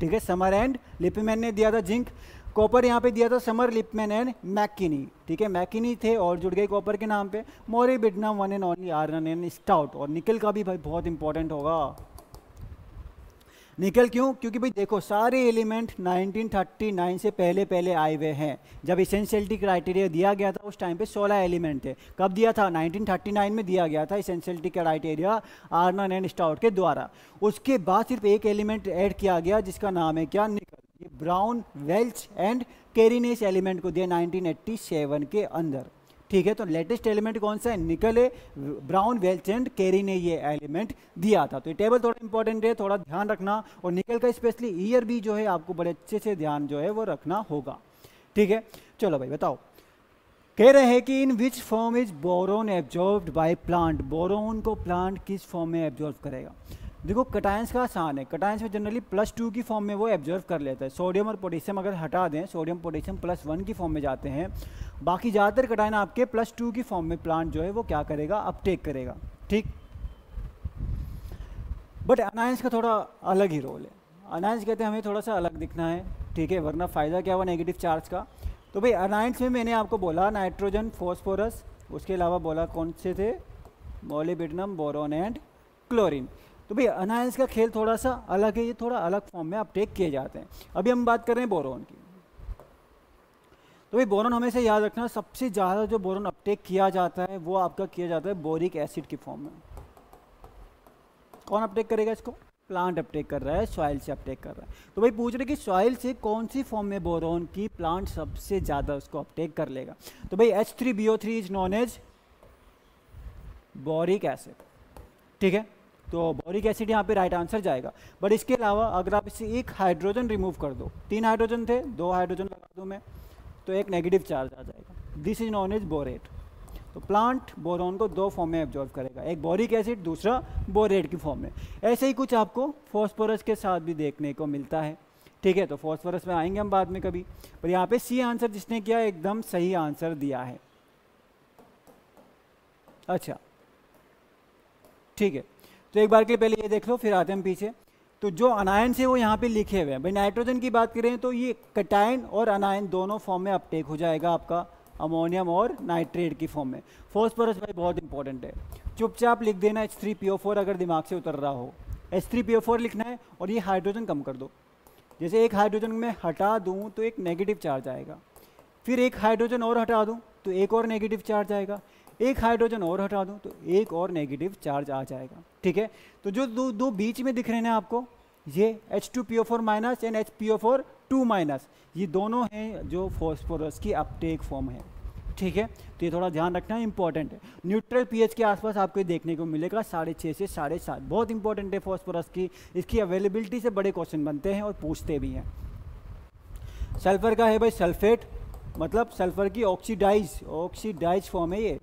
ठीक है, समर एंड लिपमैन ने दिया था जिंक। कॉपर यहाँ पे दिया था समर लिपमैन एंड मैकिनी, ठीक है, मैकिनी थे और जुड़ गए कॉपर के नाम पे। Molybdenum one and only Arnon and Stout. और निकल का भी भाई बहुत इंपॉर्टेंट होगा, निकल क्यों, क्योंकि भाई देखो सारे एलिमेंट नाइनटीन थर्टी नाइन से पहले पहले आए हुए हैं। जब इसेंशियलिटी क्राइटेरिया दिया गया था उस टाइम पे सोलह एलिमेंट थे। कब दिया था, नाइनटीन थर्टी नाइन में दिया गया था essentiality criteria Arnon and Stout के द्वारा। उसके बाद सिर्फ एक एलिमेंट ऐड किया गया जिसका नाम है क्या, निकल। ब्राउन, वेल्च एंड केरी ने इस एलिमेंट को दिया नाइनटीन एटी सेवन के अंदर, ठीक है। तो लेटेस्ट एलिमेंट कौन सा है, निकल है, ब्राउन, वेल्च एंड केरी ने ये एलिमेंट दिया था। तो ये टेबल थोड़ा इंपॉर्टेंट है, थोड़ा ध्यान रखना। और निकल का स्पेशली ईयर भी जो है आपको बड़े अच्छे से ध्यान जो है वो रखना होगा, ठीक है। चलो भाई बताओ, कह रहे हैं कि in which form is boron absorbed by plant. Boron को प्लांट किस फॉर्म में एब्जॉर्ब करेगा। देखो कटायंस का आसान है, कटायंस में जनरली प्लस टू की फॉर्म में वो एब्जॉर्व कर लेता है। सोडियम और पोटेशियम अगर हटा दें, सोडियम पोटेशियम प्लस वन की फॉर्म में जाते हैं, बाकी ज़्यादातर कटायन आपके प्लस टू की फॉर्म में प्लांट जो है वो क्या करेगा, अपटेक करेगा, ठीक। बट अनायंस का थोड़ा अलग ही रोल है, अनायंस कहते हैं हमें थोड़ा सा अलग दिखना है, ठीक है, वरना फ़ायदा क्या हुआ नेगेटिव चार्ज का। तो भाई अनायंस में मैंने आपको बोला नाइट्रोजन, फॉस्फोरस, उसके अलावा बोला कौन से थे, मोलिब्डेनम, बोरॉन एंड क्लोरीन। तो भाई अनायंस का खेल थोड़ा सा अलग है, ये थोड़ा अलग फॉर्म में अपटेक किए जाते हैं। अभी हम बात कर रहे हैं बोरॉन की, तो भाई बोरॉन हमेशा याद रखना, सबसे ज़्यादा जो बोरॉन अपटेक किया जाता है वो आपका किया जाता है बोरिक एसिड की फॉर्म में। कौन अपटेक करेगा इसको, प्लांट अपटेक कर रहा है, सॉइल से अपटेक कर रहा है। तो भाई पूछ रहे कि सॉइल से कौन सी फॉर्म में बोरॉन की प्लांट सबसे ज़्यादा उसको अपटेक कर लेगा। तो भाई H three B O three is known as boric acid, ठीक है, तो बोरिक एसिड यहाँ पे राइट आंसर जाएगा। बट इसके अलावा अगर आप इससे एक हाइड्रोजन रिमूव कर दो, तीन हाइड्रोजन थे, दो हाइड्रोजन लगा दूँ मैं, तो एक नेगेटिव चार्ज आ जाएगा, this is known as borate. तो प्लांट बोरॉन को दो फॉर्म में एब्जॉर्व करेगा, एक बोरिक एसिड दूसरा बोरेट की फॉर्म में। ऐसे ही कुछ आपको फॉस्फोरस के साथ भी देखने को मिलता है, ठीक है। तो फॉस्फोरस में आएंगे हम बाद में कभी, पर यहाँ पे सी आंसर जिसने किया एकदम सही आंसर दिया है। अच्छा ठीक है, तो एक बार के पहले ये देख लो, फिर आते हम पीछे। तो जो अनायन से वो यहाँ पे लिखे हुए हैं, भाई नाइट्रोजन की बात करें तो ये कटायन और अनायन दोनों फॉर्म में अपटेक हो जाएगा आपका, अमोनियम और नाइट्रेट की फॉर्म में। फॉस्फोरस भाई बहुत इंपॉर्टेंट है, चुपचाप लिख देना H three P O four अगर दिमाग से उतर रहा हो, H three P O four लिखना है। और ये हाइड्रोजन कम कर दो, जैसे एक हाइड्रोजन में हटा दूं तो एक नेगेटिव चार्ज आएगा, फिर एक हाइड्रोजन और हटा दूं तो एक और नेगेटिव चार्ज आएगा, एक हाइड्रोजन और हटा दूं तो एक और नेगेटिव चार्ज आ जाएगा, ठीक है। तो जो दो दो बीच में दिख रहे हैं आपको, ये H two P O four minus and H P O four two minus, ये दोनों हैं जो फॉस्फोरस की अपटेक फॉर्म है, ठीक है। तो ये थोड़ा ध्यान रखना इंपॉर्टेंट है। न्यूट्रल पीएच के आसपास आपको ये देखने को मिलेगा साढ़े छः से साढ़े सात, बहुत इंपॉर्टेंट है फॉस्फोरस की, इसकी अवेलेबिलिटी से बड़े क्वेश्चन बनते हैं और पूछते भी हैं। सल्फर का है भाई सल्फेट, मतलब सल्फर की ऑक्सीडाइज ऑक्सीडाइज फॉर्म है ये,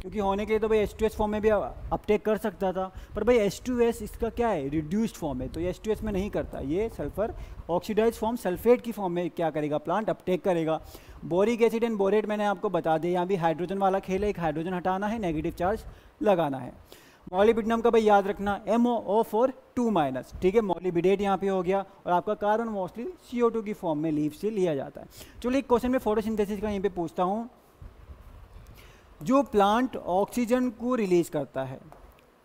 क्योंकि होने के लिए तो भाई एच टू एस फॉर्म में भी अपटेक कर सकता था, पर भाई एच टू एस इसका क्या है, रिड्यूस्ड फॉर्म है, तो ये एच टू एस में नहीं करता। ये सल्फर ऑक्सीडाइज फॉर्म सल्फेट की फॉर्म में क्या करेगा, प्लांट अपटेक करेगा। बोरिक एसिड एंड बोरेट मैंने आपको बता दिया, यहाँ भी हाइड्रोजन वाला खेल है, एक हाइड्रोजन हटाना है, नेगेटिव चार्ज लगाना है। मॉलिबिडनम का भाई याद रखना M O O four two minus, ठीक है, मॉलिबिडेट यहाँ पे हो गया। और आपका carbon mostly C O two की फॉर्म में लीव से लिया जाता है। चलो एक क्वेश्चन में फोटोसिंथेसिस का यहीं पे पूछता हूँ, जो प्लांट ऑक्सीजन को रिलीज करता है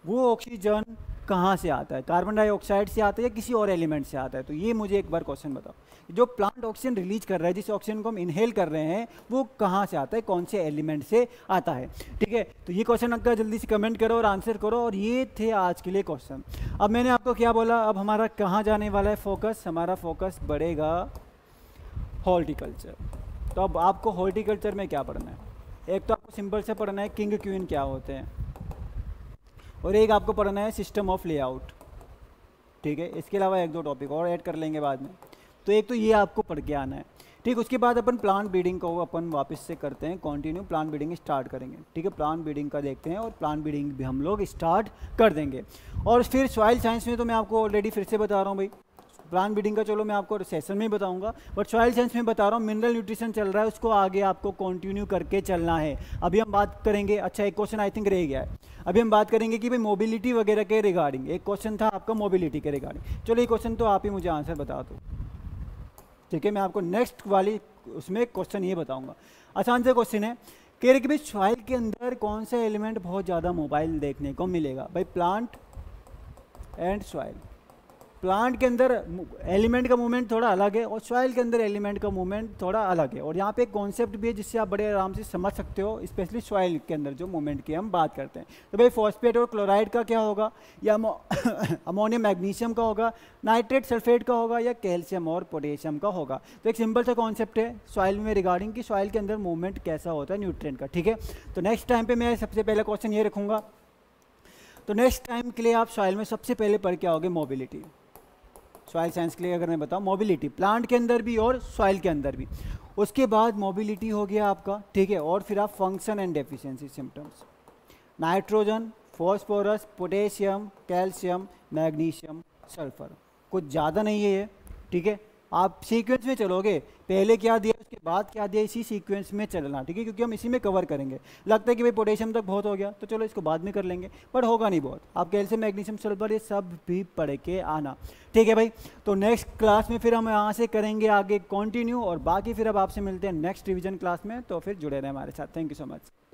वो ऑक्सीजन कहाँ से आता है, कार्बन डाइऑक्साइड से आता है या किसी और एलिमेंट से आता है? तो ये मुझे एक बार क्वेश्चन बताओ, जो प्लांट ऑक्सीजन रिलीज कर रहा है, जिस ऑक्सीजन को हम इनहेल कर रहे हैं, वो कहाँ से आता है, कौन से एलिमेंट से आता है, ठीक है। तो ये क्वेश्चन आपका जल्दी से कमेंट करो और आंसर करो। और ये थे आज के लिए क्वेश्चन। अब मैंने आपको क्या बोला, अब हमारा कहाँ जाने वाला है फोकस, हमारा फोकस बढ़ेगा हॉर्टिकल्चर। तो अब आपको हॉर्टिकल्चर में क्या पढ़ना है, एक तो आपको सिंपल से पढ़ना है किंग क्वीन क्या होते हैं, और एक आपको पढ़ना है सिस्टम ऑफ लेआउट, ठीक है। इसके अलावा एक दो टॉपिक और ऐड कर लेंगे बाद में। तो एक तो ये आपको पढ़ के आना है, ठीक। उसके बाद अपन प्लांट ब्रीडिंग को अपन वापस से करते हैं कंटिन्यू, प्लांट ब्रीडिंग स्टार्ट करेंगे, ठीक है। प्लांट ब्रीडिंग का देखते हैं और प्लांट ब्रीडिंग भी हम लोग स्टार्ट कर देंगे। और फिर सॉइल साइंस में तो मैं आपको ऑलरेडी फिर से बता रहा हूँ भाई, प्लांट ब्रीडिंग का चलो मैं आपको सेशन में बताऊंगा, बट सॉइल साइंस में बता रहा हूँ, मिनरल न्यूट्रिशन चल रहा है, उसको आगे आपको कंटिन्यू करके चलना है। अभी हम बात करेंगे, अच्छा एक क्वेश्चन आई थिंक रह गया है, अभी हम बात करेंगे कि भाई मोबिलिटी वगैरह के रिगार्डिंग, एक क्वेश्चन था आपका मोबिलिटी के रिगार्डिंग। चलो ये क्वेश्चन तो आप ही मुझे आंसर बता दो, ठीक है, मैं आपको नेक्स्ट वाली उसमें क्वेश्चन ये बताऊँगा। आसान से क्वेश्चन है, कह रहे कि भाई सॉइल के अंदर कौन सा एलिमेंट बहुत ज़्यादा मोबाइल देखने को मिलेगा, भाई प्लांट एंड सॉइल। प्लांट के अंदर एलिमेंट का मूवमेंट थोड़ा अलग है और सॉइल के अंदर एलिमेंट का मूवमेंट थोड़ा अलग है। और यहाँ पे एक कॉन्सेप्ट भी है जिससे आप बड़े आराम से समझ सकते हो, स्पेशली सॉइल के अंदर जो मूवमेंट की हम बात करते हैं। तो भाई फॉस्फेट और क्लोराइड का क्या होगा, या अमोनियम मैग्नीशियम का होगा, नाइट्रेट सल्फेट का होगा, या कैल्शियम और पोटेशियम का होगा। तो एक सिंपल सा कॉन्सेप्ट है सॉइल में रिगार्डिंग कि सॉइल के अंदर मूवमेंट कैसा होता है न्यूट्रिएंट का, ठीक है। तो नेक्स्ट टाइम पर मैं सबसे पहला क्वेश्चन ये रखूँगा, तो नेक्स्ट टाइम के लिए आप सॉइल में सबसे पहले पढ़ के आओगे मोबिलिटी। सॉइल साइंस के लिए अगर मैं बताऊं मोबिलिटी प्लांट के अंदर भी और सॉइल के अंदर भी, उसके बाद मोबिलिटी हो गया आपका, ठीक है। और फिर आप function and deficiency symptoms, nitrogen, phosphorus, potassium, calcium, magnesium, sulphur, कुछ ज़्यादा नहीं है ये, ठीक है। आप सीक्वेंस में चलोगे, पहले क्या दिया उसके बाद क्या दिया, इसी सीक्वेंस में चलना, ठीक है, क्योंकि हम इसी में कवर करेंगे। लगता है कि भाई पोटेशियम तक बहुत हो गया तो चलो इसको बाद में कर लेंगे, पर होगा नहीं बहुत। आप कैल्शियम, मैग्नीशियम, सल्फर ये सब भी पढ़ के आना, ठीक है भाई। तो नेक्स्ट क्लास में फिर हम यहाँ से करेंगे आगे कंटिन्यू, और बाकी फिर अब आपसे मिलते हैं नेक्स्ट रिविजन क्लास में। तो फिर जुड़े रहे हमारे साथ, थैंक यू सो मच।